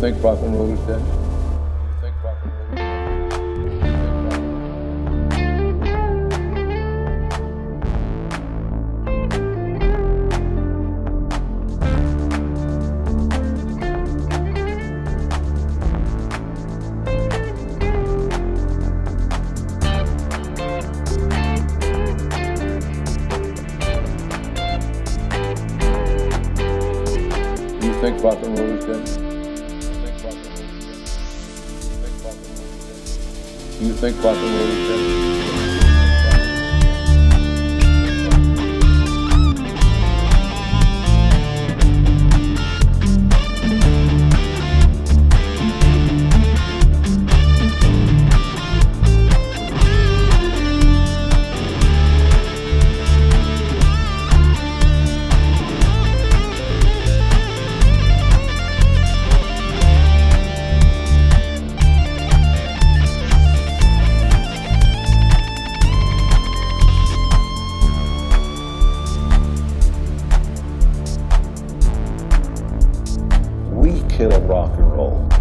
think rock and roll is dead? Do you think rock and roll is dead? Do you think rock and roll is dead? Kill rock and roll.